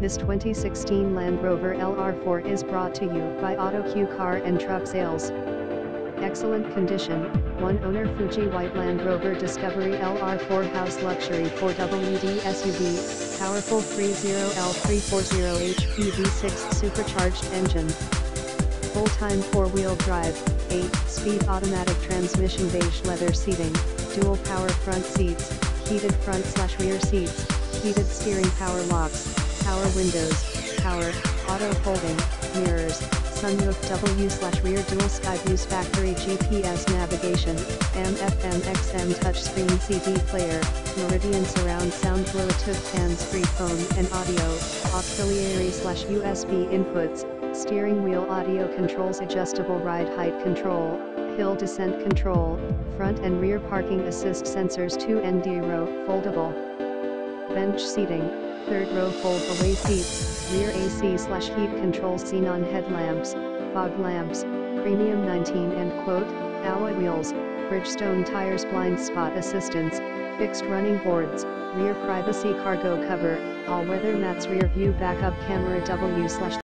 This 2016 Land Rover LR4 is brought to you by AutoQ Car and Truck Sales. Excellent condition, one owner Fuji White Land Rover Discovery LR4 House Luxury 4WD SUV, powerful 30L340H EV6 supercharged engine. Full-time four-wheel drive, 8-speed automatic transmission, beige leather seating, dual power front seats, heated front/rear seats, heated steering, power locks, power windows, power, auto folding, mirrors, sunroof, W/rear dual sky views, factory GPS navigation, AM/FM XM touchscreen CD player, Meridian surround sound, Bluetooth, hands-free phone and audio, auxiliary/USB inputs, steering wheel audio controls, adjustable ride height control, hill descent control, front and rear parking assist sensors, 2nd row, foldable bench seating, 3rd row fold away seats, rear AC/heat control, xenon headlamps, fog lamps, premium 19 and quote, alloy wheels, Bridgestone tires, blind spot assistance, fixed running boards, rear privacy cargo cover, all weather mats, rear view backup camera, W/